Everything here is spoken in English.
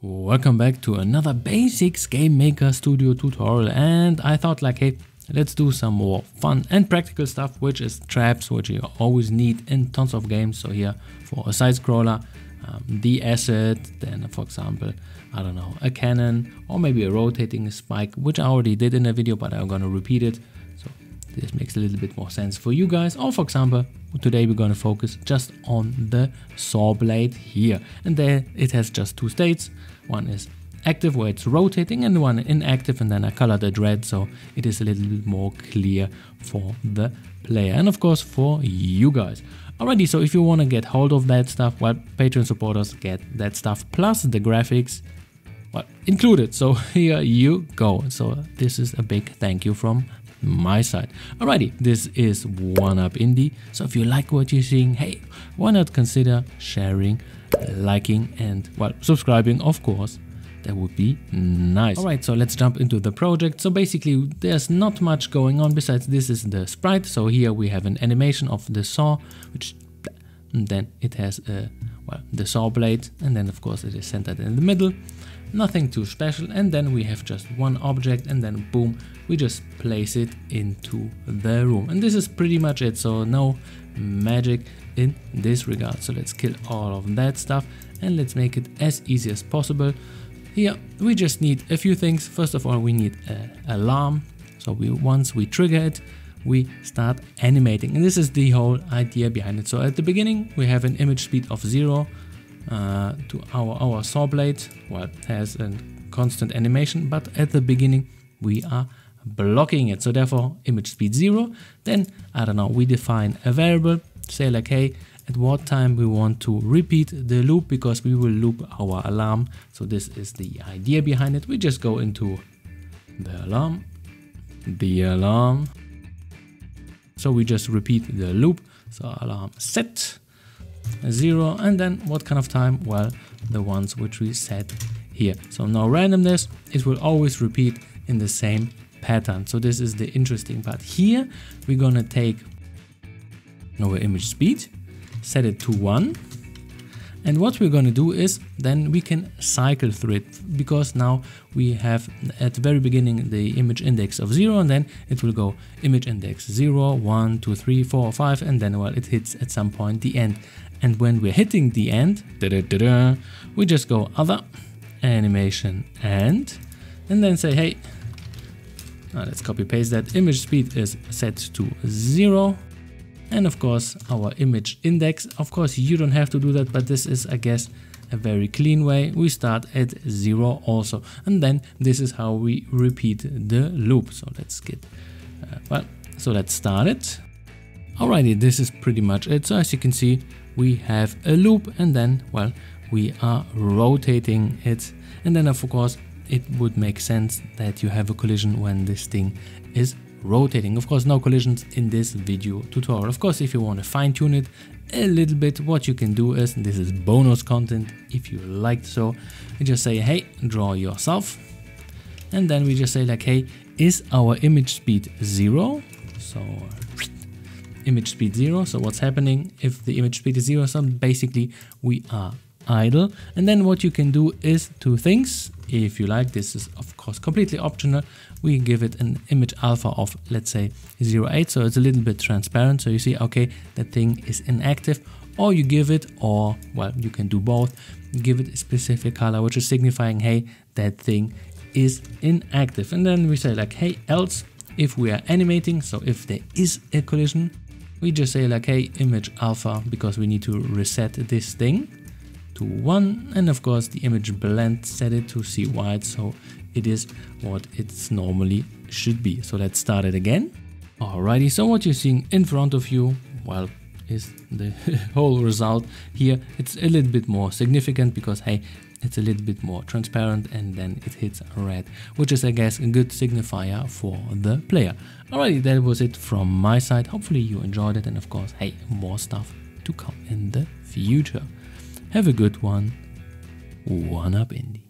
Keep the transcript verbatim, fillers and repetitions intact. Welcome back to another basics GameMaker Studio tutorial, and I thought like, hey, let's do some more fun and practical stuff, which is traps, which you always need in tons of games. So here for a side scroller, um, the asset, then for example, I don't know, a cannon or maybe a rotating spike, which I already did in a video, but I'm gonna repeat it. So this makes a little bit more sense for you guys. Or for example, today we're gonna focus just on the saw blade here. And there it has just two states. One is active, where it's rotating, and one inactive, and then I colored it red so it is a little bit more clear for the player and of course for you guys. Alrighty, so if you want to get hold of that stuff, well, Patreon supporters get that stuff plus the graphics, well, included. So here you go. So this is a big thank you from my side. Alrighty, this is one up Indie. So if you like what you're seeing, hey, why not consider sharing, liking, and well, subscribing, of course. That would be nice. Alright, so let's jump into the project. So basically there's not much going on besides this is the sprite. So here we have an animation of the saw, which then it has a, well, the saw blade, and then of course it is centered in the middle. Nothing too special, and then we have just one object, and then boom, we just place it into the room. And this is pretty much it, so no magic in this regard. So let's kill all of that stuff and let's make it as easy as possible. Here we just need a few things. First of all, we need an alarm. So we, once we trigger it, we start animating. And this is the whole idea behind it. So at the beginning, we have an image speed of zero uh, to our, our saw blade. Well, it has a constant animation, but at the beginning, we are blocking it. So therefore, image speed zero. Then, I don't know, we define a variable, say like, hey, at what time we want to repeat the loop, because we will loop our alarm. So this is the idea behind it. We just go into the alarm, the alarm. So we just repeat the loop. So alarm set zero, and then what kind of time? Well, the ones which we set here. So no randomness, it will always repeat in the same pattern. So this is the interesting part. Here we're gonna take our image speed, set it to one, and what we're going to do is then we can cycle through it, because now we have at the very beginning the image index of zero, and then it will go image index zero, one, two, three, four, five, and then, well, it hits at some point the end. And when we're hitting the end, da -da -da -da, we just go other animation end, and then say, hey, now let's copy paste that, image speed is set to zero. And of course our image index, of course you don't have to do that, but this is, I guess, a very clean way. We start at zero also, and then this is how we repeat the loop. So let's get, uh, well, so let's start it. Alrighty, this is pretty much it. So as you can see, we have a loop, and then, well, we are rotating it, and then of course it would make sense that you have a collision when this thing is rotating. Of course, no collisions in this video tutorial. Of course, if you want to fine tune it a little bit, what you can do is, this is bonus content if you liked, so you just say, hey, draw yourself, and then we just say like, hey, is our image speed zero? So image speed zero. So what's happening if the image speed is zero? So basically we are idle. And then what you can do is two things. If you like, this is of course completely optional. We give it an image alpha of, let's say, zero point eight, so it's a little bit transparent, so you see, okay, that thing is inactive. Or you give it, or, well, you can do both, give it a specific color which is signifying, hey, that thing is inactive. And then we say like, hey, else, if we are animating, so if there is a collision, we just say like, hey, image alpha, because we need to reset this thing to one, and of course the image blend, set it to see white, so it is what it's normally should be. So let's start it again. Alrighty, so what you're seeing in front of you, well, is the whole result. Here it's a little bit more significant because, hey, it's a little bit more transparent, and then it hits red, which is, I guess, a good signifier for the player. Alrighty, that was it from my side. Hopefully you enjoyed it, and of course, hey, more stuff to come in the future. Have a good one. one up Indie.